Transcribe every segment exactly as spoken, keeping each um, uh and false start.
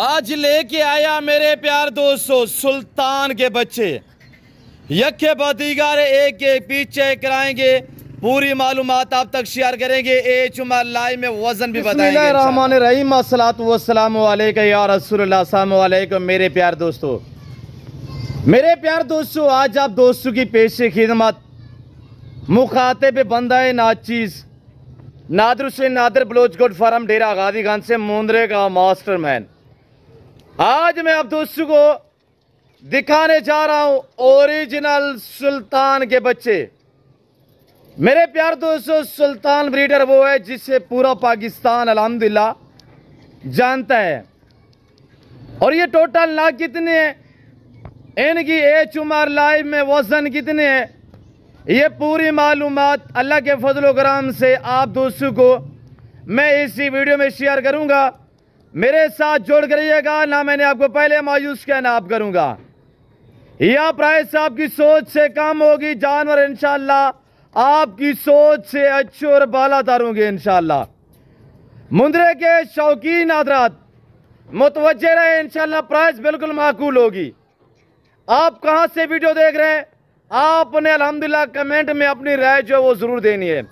आज लेके आया मेरे प्यार दोस्तों सुल्तान के बच्चे यके बदीगारे एक के पीछे कराएंगे, पूरी मालूमात आप तक शेयर करेंगे। ए चुमा लाई में वजन भी बताएंगे। रहमान अस्सलात वस्सलाम अलैका या रसूलल्लाह, अस्सलाम अलैकुम मेरे प्यार दोस्तों। मेरे प्यार दोस्तों आज आप दोस्तों की पेश खिदमत मुखातिब बंदा है नाचीज नादर हुसैन नादर बलोच गुड फार्म डेरा गाजी खान से मुंद्रे का मास्टरमैन। आज मैं आप दोस्तों को दिखाने जा रहा हूं ओरिजिनल सुल्तान के बच्चे। मेरे प्यार दोस्तों सुल्तान ब्रीडर वो है जिसे पूरा पाकिस्तान अल्हम्दुलिल्लाह जानता है। और ये टोटल ना कितने हैं, इनकी एच उमर लाइव में वजन कितने हैं, ये पूरी मालूमात अल्लाह के फजलो करम से आप दोस्तों को मैं इसी वीडियो में शेयर करूंगा। मेरे साथ जोड़ करिएगा, ना मैंने आपको पहले मायूस किया ना आप करूँगा। यह प्राइस आपकी सोच से कम होगी, जानवर इंशाल्लाह आपकी सोच से अच्छे और बालादार होंगे इंशाल्लाह। मुंद्रे के शौकीन हजरात मुतवज्जे रहे, इंशाल्लाह प्राइस बिल्कुल माकूल होगी। आप कहाँ से वीडियो देख रहे हैं, आपने अल्हम्दुलिल्लाह कमेंट में अपनी राय जो है वो ज़रूर देनी है।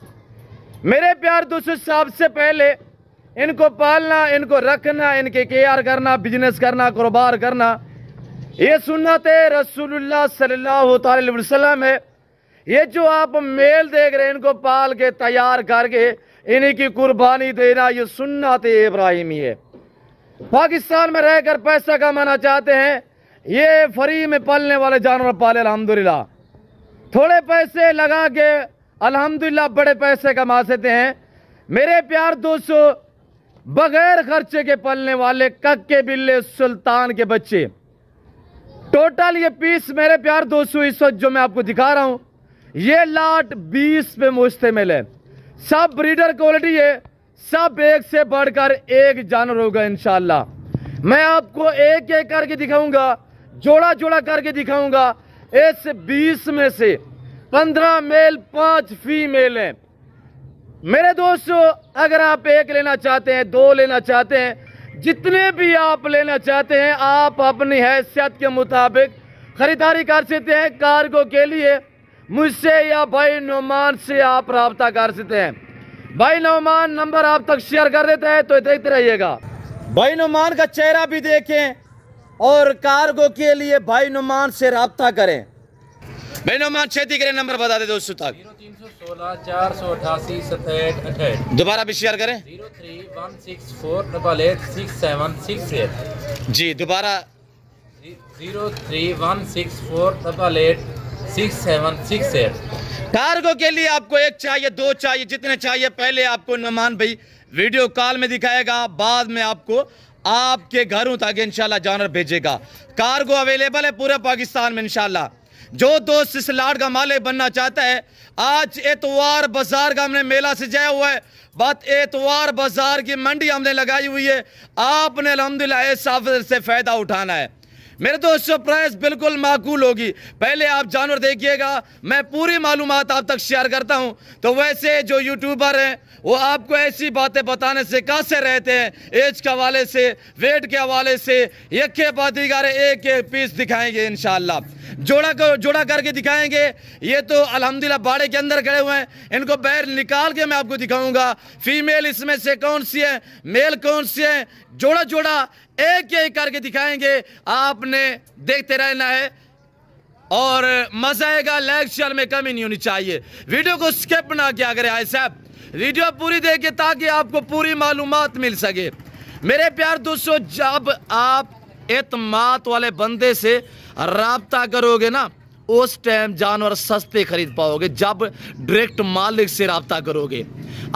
मेरे प्यार दोस्तों सबसे पहले इनको पालना, इनको रखना, इनके केयर करना, बिजनेस करना, कारोबार करना, ये सुन्नत है रसूलुल्लाह सल्लल्लाहु अलैहि वसल्लम है। ये जो आप मेल देख रहे हैं इनको पाल के तैयार करके इन्हीं की कुर्बानी देना ये सुन्नत इब्राहिमी है। पाकिस्तान में रहकर पैसा कमाना चाहते हैं, ये फ्री में पलने वाले जानवर पाले अल्हम्दुलिल्लाह। थोड़े पैसे लगा के अल्हम्दुलिल्लाह बड़े पैसे कमा सकते हैं। मेरे प्यार दोस्तों बगैर खर्चे के पलने वाले कक्के बिल्ले सुल्तान के बच्चे, टोटल ये पीस मेरे प्यार दोस्तों इस वक्त जो मैं आपको दिखा रहा हूँ ये लाट बीस पे मुश्तमिल है। सब ब्रीडर क्वालिटी है, सब एक से बढ़कर एक जानवर होगा इंशाल्लाह। मैं आपको एक एक करके दिखाऊंगा, जोड़ा जोड़ा करके दिखाऊंगा। इस बीस में से पंद्रह मेल पाँच फीमेल हैं। मेरे दोस्तों अगर आप एक लेना चाहते हैं, दो लेना चाहते हैं, जितने भी आप लेना चाहते हैं आप अपनी हैसियत के मुताबिक ख़रीदारी कर सकते हैं। कार्गो के लिए मुझसे या भाई नुमान से आप रब्ता कर सकते हैं। भाई नुमान नंबर आप तक शेयर कर देता है तो देखते रहिएगा। भाई नुमान का चेहरा भी देखें और कार्गो के लिए भाई नुमान से रब्ता करें। भाई नुमान छेती करें, नंबर बता दे दोस्तों तक। सोलह चार सौ अठासी सतहठ अठाठ। दोबारा भी शेयर करें। Zero three one six four double eight six seven six eight. जी दोबारा zero three one six four double eight six seven six eight. Cargo के लिए आपको एक चाहिए, दो चाहिए, जितने चाहिए पहले आपको नुमान भाई वीडियो कॉल में दिखाएगा, बाद में आपको आपके घरों तक इंशाल्लाह जानवर भेजेगा। कार्गो अवेलेबल है पूरे पाकिस्तान में इंशाल्लाह। जो दोस्त इस लाट का मालिक बनना चाहता है, आज एतवार बाजार का हमने मेला सजाया हुआ है, बात एतवार बाजार की मंडी हमने लगाई हुई है। आपने अल्हम्दुलिल्लाह इस ऑफर से फ़ायदा उठाना है। मेरे दोस्तों प्राइस बिल्कुल माकूल होगी। पहले आप जानवर देखिएगा, मैं पूरी मालूमात आप तक शेयर करता हूं। तो वैसे जो यूट्यूबर हैं वो आपको ऐसी बातें बताने से कैसे रहते हैं, एज के हवाले से, वेट के हवाले से, यके बादीगार एक एक पीस दिखाएंगे इंशाल्लाह। जोड़ा को जोड़ा करके दिखाएंगे। ये तो अल्हम्दुलिल्लाह बाड़े के अंदर खड़े हुए हैं, इनको बैर निकाल के मैं आपको दिखाऊँगा फीमेल इसमें से कौन सी है, मेल कौन सी है, जोड़ा जोड़ा एक एक करके दिखाएंगे। आपने देखते रहना है और मजा आएगा। लाइक शेयर में कमी नहीं होनी चाहिए। वीडियो को स्किप ना किया करें भाई साहब, वीडियो पूरी देखें ताकि आपको पूरी मालूमात मिल सके। मेरे प्यार दोस्तों जब आप एतमाद वाले बंदे से रब्ता करोगे ना, उस टाइम जानवर सस्ते खरीद पाओगे। जब डायरेक्ट मालिक से रब्ता करोगे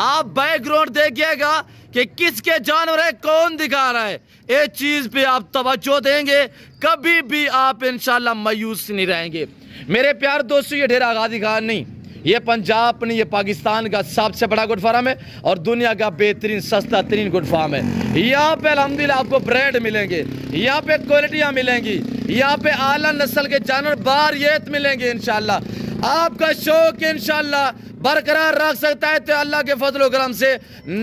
आप बैकग्राउंड देखिएगा कि किसके जानवर है, कौन दिखा रहा है, ये चीज़ पे आप तवज्जो देंगे, कभी भी आप इंशाल्लाह मायूस नहीं रहेंगे। मेरे प्यार दोस्तों ये डेरा गाजी खान नहीं, ये पंजाब नहीं, ये पाकिस्तान का सबसे बड़ा गुड फार्म है और दुनिया का बेहतरीन सस्ता तरीन गुड फार्म है। यहाँ पे अल्हम्दुलिल्लाह आपको ब्रांड मिलेंगे, यहाँ पे क्वालिटियाँ मिलेंगी, यहाँ पे आला नस्ल के जानवर बारियत मिलेंगे इंशाल्लाह। आपका शौक इंशाल्लाह बरकरार रख सकता है तो अल्लाह के फजल करम से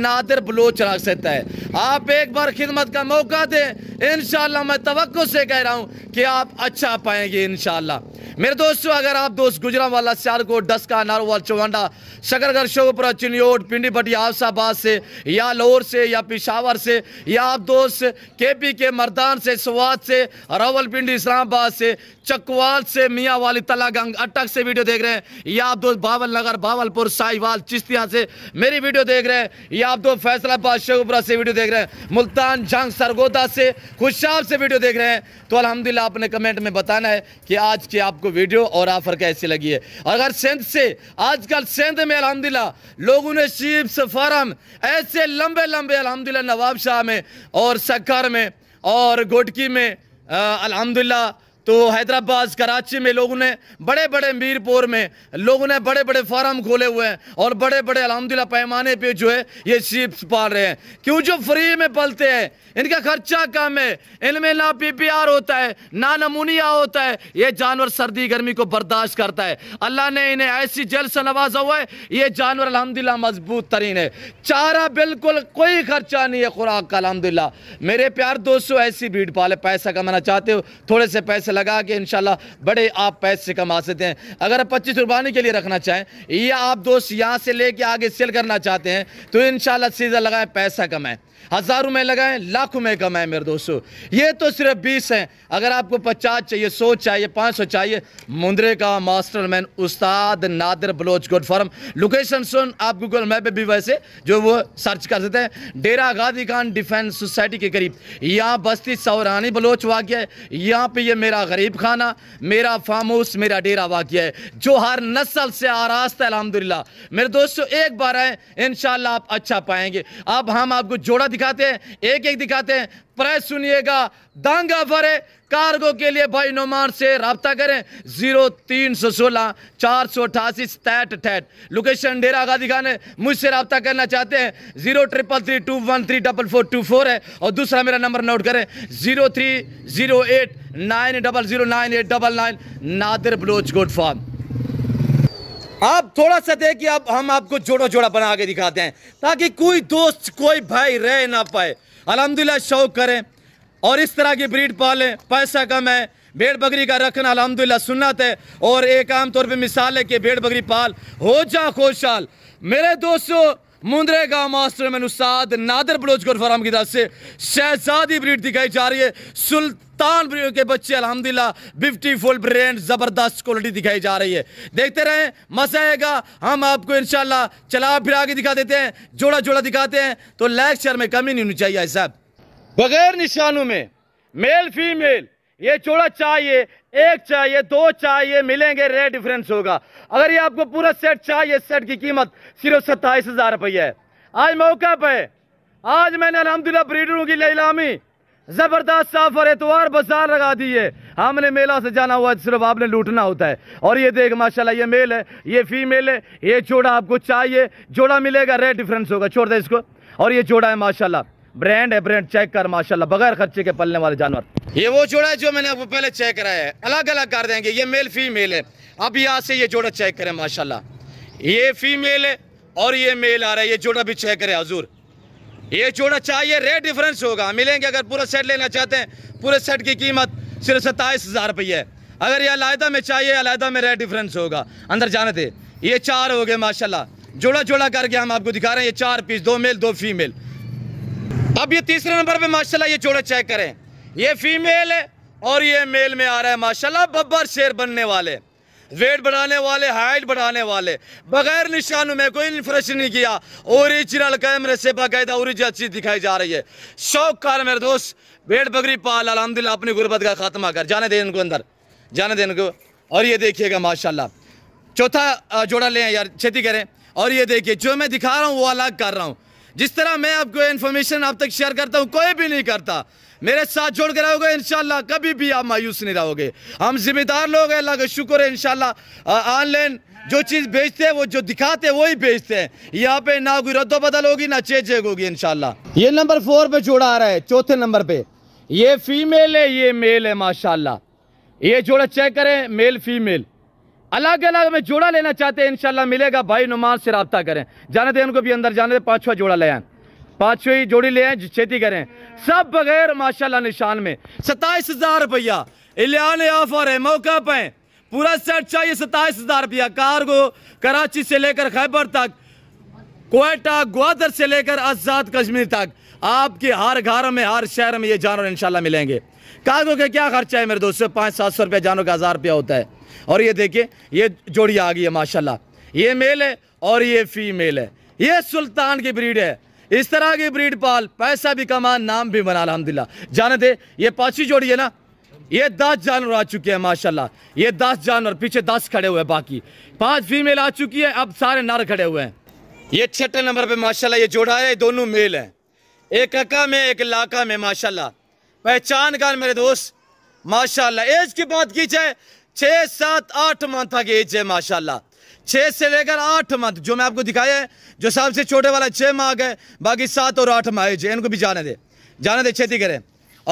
नादर बलोच रख सकता है। आप एक बार खिदमत का मौका दें, इंशाल्लाह मैं तवक्को से कह रहा हूँ कि आप अच्छा पाएंगे इंशाल्लाह। मेरे दोस्तों, अगर आप दोस्त गुजरांवाला, सियालकोट, डस्का, नारोवाल, चौवंडा, शकरगढ़, शोपुरा, चिन्योट, पिंडी भट्टी, हाफसाबाद से या लाहौर से या पिशावर से या आप दोस्त के पी के मर्दान से, स्वाद से, रावलपिंडी, इस्लामाबाद से, चकवाल से, मियाँ वाली, तलागंग, अटक से वीडियो देख रहे हैं, या आप दोस्त बावल नगर, बावलपुर, साहिवाल, चिश्तिया से मेरी वीडियो देख रहे हैं, या आप दोस्त फैसलाबाद, शेखपुरा से वीडियो देख रहे हैं, मुल्तान, जंग, सरगोदा से, खुशाब से वीडियो देख रहे हैं, तो अल्हम्दुलिल्लाह आपने कमेंट में बताना है कि आज की आपको वीडियो और ऑफर कैसी लगी है। अगर सिंध से, आजकल सिंध में अल्हम्दुलिल्लाह लोगों ने शीप्स फार्म ऐसे लंबे लंबे अल्हम्दुलिल्लाह नवाबशाह में और सक्कर में और गोटकी में अल्हम्दुलिल्लाह, तो हैदराबाद, कराची में लोगों ने, बड़े बड़े मीरपुर में लोगों ने बड़े बड़े फार्म खोले हुए हैं और बड़े बड़े अल्हम्दुलिल्लाह पैमाने पे जो है ये शीप्स पाल रहे हैं। क्यों? जो फ्री में पलते हैं, इनका खर्चा कम है, इनमें ना पीपीआर होता है ना नमूनिया होता है, ये जानवर सर्दी गर्मी को बर्दाश्त करता है। अल्लाह ने इन्हें ऐसी जेल से नवाजा हुआ है, ये जानवर अल्हम्दुलिल्लाह मजबूत तरीन है, चारा बिल्कुल कोई खर्चा नहीं है खुराक का अल्हम्दुलिल्लाह। मेरे प्यार दोस्तों, ऐसी भीड़ पाले, पैसा कमाना चाहते हो, थोड़े से पैसे लगा के इंशाल्लाह बड़े आप पैसे कमा सकते हैं। अगर पच्चीस कुर्बानी के लिए रखना चाहें या आप दोस्त यहाँ से लेके आगे सेल करना चाहते हैं तो इंशाल्लाह सीधा लगाएं, पैसा कमाएं, हज़ारों में लगाएं, लाखों में कमाएं। मेरे दोस्तों, ये तो सिर्फ बीस हैं, अगर आपको पचास चाहिए, सौ चाहिए, पाँच सौ चाहिए, मुंद्रे का मास्टरमैन उस्ताद Nadar Baloch good farm, location सुन आप गूगल मैप पर भी वैसे जो वो सर्च कर सकते हैं, डेरा गाजी खान डिफेंस सोसाइटी के करीब, यहाँ बस्ती सौरानी बलोच वाक़ है। यहाँ पर यह मेरा गरीब खाना, मेरा फार्म हाउस, मेरा डेरा वाक़िया है, जो हर नस्ल से आरास्ता है अल्हम्दुलिल्लाह। मेरे दोस्तों, एक बार आए, इंशाल्लाह आप अच्छा पाएंगे। अब हम आपको जोड़ा दिखाते हैं, एक एक दिखाते हैं। प्राइस सुनिएगा, दंग ऑफर है। कार्गो के लिए भाई नुमान से रब्ता करें जीरो तीन सौ सोलह चार सौ अठासी सैंठ ठैठ, लोकेशन डेरा गाजी खान है। मुझसे रब्ता करना चाहते हैं zero triple three two one three double four two four है, और दूसरा मेरा नंबर नोट करें zero three zero eight nine double zero nine eight double nine, Nadar Baloch good farm. आप थोड़ा सा देखिए, अब हम आपको जोड़ा जोड़ा बना के दिखाते हैं ताकि कोई दोस्त कोई भाई रह ना पाए। अल्हम्दुलिल्लाह शौक करें और इस तरह की ब्रीड पालें, पैसा कम है। भेड़ बकरी का रखना अल्हम्दुलिल्लाह सुन्नत है और एक आम तौर पे मिसाल है कि भेड़ बकरी पाल हो जा खुशहाल। मेरे दोस्तों, मुंद्रे का मास्टरमैन उस्ताद नादर बलोच गुड फार्म की तरफ से शहजादी ब्रीड दिखाई जा रही है। सुल्तान ब्रीड के बच्चे अल्हम्दुलिल्लाह ब्यूटीफुल ब्रांड, ज़बरदस्त क्वालिटी दिखाई जा रही है। देखते रहें, मज़ा आएगा। हम आपको इंशाल्लाह चला फिरा के दिखा देते हैं, जोड़ा जोड़ा दिखाते हैं, तो लेक्चर में कमी नहीं होनी चाहिए साहब। बगैर निशानों में मेल फीमेल ये जोड़ा चाहिए, एक चाहिए, दो चाहिए, मिलेंगे, रेट डिफरेंस होगा। अगर ये आपको पूरा सेट चाहिए, सेट की कीमत सिर्फ सत्ताईस हज़ार रुपये है। आज मौका पे आज मैंने अल्हम्दुलिल्लाह ब्रीडरों की नीलामी ज़बरदस्त ऑफर, एतवार बाजार लगा दी है। हमने मेला से जाना हुआ, सिर्फ आपने लूटना होता है। और ये देख माशाल्लाह, ये मेल है, ये फीमेल है, ये जोड़ा आपको चाहिए, जोड़ा मिलेगा, रेट डिफरेंस होगा। छोड़ दे इसको, और ये जोड़ा है माशाल्लाह, ब्रांड है, ब्रांड चेक कर माशाल्लाह, बगैर खर्चे के पलने वाले जानवर। ये वो जोड़ा है जो मैंने आपको पहले चेक कराया है, अलग अलग कर देंगे। ये मेल फीमेल है। अब यहाँ से ये जोड़ा चेक करें माशाल्लाह, ये फीमेल है और ये मेल आ रहा है। ये जोड़ा भी चेक करें हजूर, ये जोड़ा चाहिए, रेट डिफरेंस होगा, मिलेंगे। अगर पूरा सेट लेना चाहते हैं, पूरे सेट की कीमत सिर्फ सत्ताईस हज़ार रुपये है। अगर ये अलायदा में चाहिए, अलायदा में रेट डिफरेंस होगा। अंदर जाने थे, ये चार हो गए माशाल्लाह, जोड़ा जोड़ा करके हम आपको दिखा रहे हैं। ये चार पीस, दो मेल दो फीमेल। अब ये तीसरे नंबर पे माशाल्लाह ये जोड़ा चेक करें, ये फीमेल है और ये मेल में आ रहा है माशाल्लाह, बब्बर शेर बनने वाले, वेट बढ़ाने वाले, हाइट बढ़ाने वाले, बगैर निशानों में, कोई इन्फ्रेश नहीं किया, ओरिजिनल कैमरे से बाकायदा ओरिजिनल चीज़ दिखाई जा रही है। शौककार मेरे दोस्त, भेड़ बकरी पाल अल्हम्दुलिल्लाह, अपनी गुर्बत का खात्मा कर। जाने दें इनको, अंदर जाने दें इनको। और ये देखिएगा माशाल्लाह, चौथा जोड़ा लें यार, खेती करें। और ये देखिए, जो मैं दिखा रहा हूँ वो अलग कर रहा हूँ। जिस तरह मैं आपको इन्फॉर्मेशन आप तक शेयर करता हूँ, कोई भी नहीं करता। मेरे साथ जोड़ के रहोगे इंशाल्लाह, कभी भी आप मायूस नहीं रहोगे। हम जिम्मेदार लोग हैं, अल्लाह का शुक्र है इंशाल्लाह। ऑनलाइन जो चीज़ बेचते हैं, वो जो दिखाते हैं वही बेचते हैं। यहाँ पे ना कोई रद्दो बदल होगी, ना चेचेक होगी इंशाल्लाह। ये नंबर फोर पे जोड़ा आ रहा है, चौथे नंबर पे। ये फीमेल है, ये मेल है माशाल्लाह। ये जोड़ा चेक करें, मेल फीमेल। अलग अलग में जोड़ा लेना चाहते हैं, इंशाल्लाह मिलेगा। भाई नुमान से रब्ता करें, जाने दें उनको भी अंदर जाने दें। पाँचवा जोड़ा ले आए, पाँचवीं जोड़ी ले आए, खेती करें सब बगैर माशाल्लाह निशान में। सताईस हजार रुपया इलियान ऑफर है, मौका पे पूरा सेट चाहिए। सताईस हजार रुपया कार्गो कराची से लेकर खैबर तक, कोयटा ग्वादर से लेकर आज़ाद कश्मीर तक, आपके हर घर में हर शहर में ये जानवर इंशाल्लाह मिलेंगे। कार्गो के क्या खर्चा है मेरे दोस्तों, पाँच सात सौ रुपया जानवर का, हज़ार रुपया होता है। और ये देखिए ये जोड़ी आ गई है माशाल्लाह, ये मेल है और ये फीमेल है। ये सुल्तान की ब्रीड है, इस तरह की ब्रीड पाल, पैसा भी कमा, नाम भी बना अल्हम्दुलिल्लाह। जाने दे ये पाँचवीं जोड़ी है ना, ये दस जानवर आ चुके हैं माशाल्लाह। ये दस जानवर, पीछे दस खड़े हुए हैं, बाकी पांच फीमेल आ चुकी है, अब सारे नर खड़े हुए हैं। ये छठे नंबर पे माशाल्लाह ये जोड़ा है, दोनों मेल हैं, एक अका में एक लाका में माशाल्लाह। पहचान कर मेरे दोस्त माशाल्लाह। एज की बात की जाए छः सात आठ मंथ तक एज है माशाल्लाह, छः से लेकर आठ मंथ। जो मैं आपको दिखाया है जो सबसे छोटे वाला छः माह गए, बाकी सात और आठ माह एज है। इनको भी जाने दे, जाने दे, खेती करें।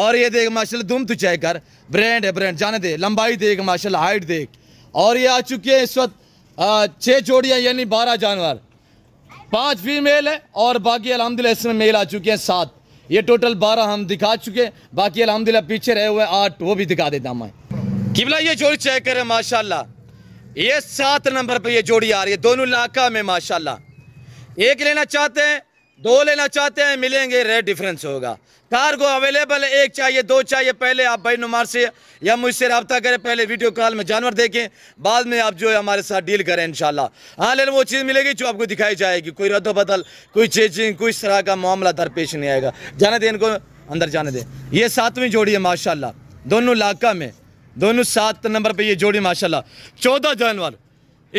और ये देख माशाल्लाह दुम तो चेक कर, ब्रांड है ब्रांड, जाने दे। लंबाई देख माशाल्लाह, हाइट देख। और ये आ चुकी है इस वक्त छः जोड़ियाँ यानी बारह जानवर, पांच फीमेल है और बाकी अल्हम्दुलिल्लाह इसमें मेल आ चुके हैं सात। ये टोटल बारह हम दिखा चुके हैं, बाकी अल्हम्दुलिल्लाह पीछे रहे हुए आठ, वो भी दिखा देता हूँ मैं। किबला ये जोड़ी चेक करें माशाल्लाह, ये सात नंबर पर ये जोड़ी आ रही है, दोनों इलाका में माशाल्लाह। एक लेना चाहते हैं, दो लेना चाहते हैं, मिलेंगे, रेट डिफरेंस होगा। कार्गो अवेलेबल है, एक चाहिए दो चाहिए, पहले आप भाई नुमान से या मुझसे रब्ता करें, पहले वीडियो कॉल में जानवर देखें, बाद में आप जो है हमारे साथ डील करें इंशाल्लाह। हाँ लेकिन वो चीज़ मिलेगी जो आपको दिखाई जाएगी, कोई रद्दो बदल, कोई चेजिंग, कोई इस तरह का मामला दरपेश नहीं आएगा। जाने दें इनको, अंदर जाने दें। ये सातवीं जोड़ी है माशाल्लाह, दोनों इलाका में, दोनों सात नंबर पर ये जोड़ी माशाल्लाह। चौदह जानवर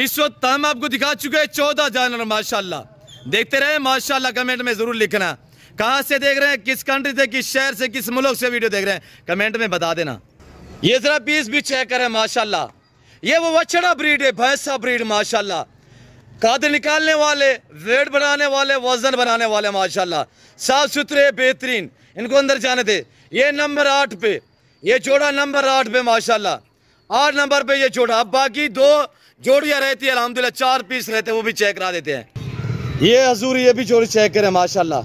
इस वक्त हम आपको दिखा चुके हैं, चौदह जानवर माशाल्लाह। देखते रहे माशाल्लाह, कमेंट में ज़रूर लिखना कहाँ से देख रहे हैं, किस कंट्री से, किस शहर से, किस मुल्क से वीडियो देख रहे हैं, कमेंट में बता देना। ये जरा पीस भी चेक करें माशाल्लाह, ये वो वछड़ा ब्रीड है, भैंसा ब्रीड माशाल्लाह। काद निकालने वाले, वेट बनाने वाले, वजन बनाने वाले माशाल्लाह, साफ सुथरे बेहतरीन। इनको अंदर जाने दे। ये नंबर आठ पे ये जोड़ा, नंबर आठ पे माशाल्लाह, आठ नंबर पे ये जोड़ा। अब बाकी दो जोड़ियाँ रहती है अल्हम्दुलिल्लाह, चार पीस रहते हैं, वो भी चेक करा देते हैं। ये हजूर ये भी जोड़ी चेक करें माशाल्लाह,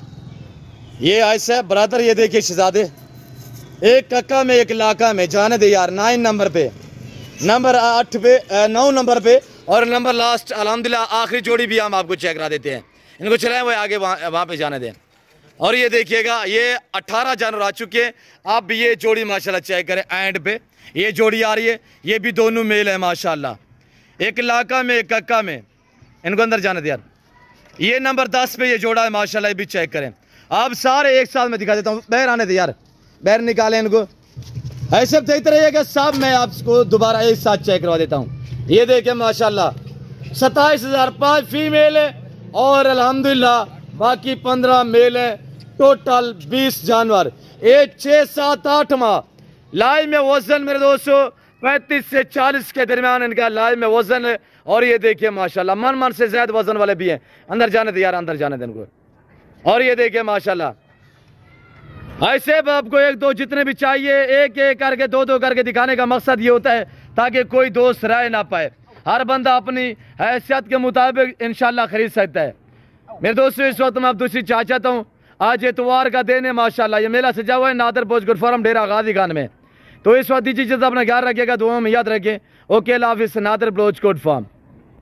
ये ऐसा ब्रदर। ये देखिए शहजादे, एक कक्का में एक लाका में, जाने दे यार। नाइन नंबर पे, नंबर आठ पे, नौ नंबर पे और नंबर लास्ट अल्हम्दुलिल्लाह आखिरी जोड़ी भी हम आपको चेक करा देते हैं। इनको चलाएं वो आगे, वहाँ वहाँ पे जाने दें। और ये देखिएगा ये अट्ठारह जानवर आ चुके हैं। अब ये जोड़ी माशाल्लाह चेक करें, एंड पे ये जोड़ी आ रही है, ये भी दोनों मेल है माशाल्लाह, एक लाका में एक कक्का में। इनको अंदर जाने दे यार। ये नंबर दस पे ये जोड़ा है माशाल्लाह, ये भी चेक करें। आप सारे एक साथ में दिखा देता हूँ, बैर आने दे यार, बैर निकालें इनको। ऐसे देखते रहिएगा सब, मैं आपको दोबारा एक साथ चेक करवा देता हूँ। ये देखें माशाल्लाह, सताईस हज़ार पाँच फीमेल है और अल्हम्दुलिल्लाह बाकी पंद्रह मेल है, टोटल बीस जानवर। एक छः सात आठ माह लाइव में वजन मेरे दोस्तों पैंतीस से चालीस के दरमियान इनका लाइव में वजन है। और ये देखिए माशाल्लाह मन मन से ज़्यादा वजन वाले भी हैं। अंदर जाने दे यार, अंदर जाने दें इनको। और ये देखिए माशाल्लाह, ऐसे आपको एक दो जितने भी चाहिए एक एक करके दो दो करके दिखाने का मकसद ये होता है ताकि कोई दोस्त राय ना पाए, हर बंदा अपनी हैसियत के मुताबिक इंशाल्लाह खरीद सकता है। मेरे दोस्तों इस वक्त मैं आप दूसरी चाह चाहता हूँ, आज इतवार का दिन है माशाल्लाह, ये मेला सजा हुआ है नादर बलोच गुड फार्म डेरा गाजी खान में। तो इस वक्त दीजिए अपना ख्याल रखिएगा, दुआओं में याद रखें। ओके, लाफिस, नादर बलोच गुड फार्म।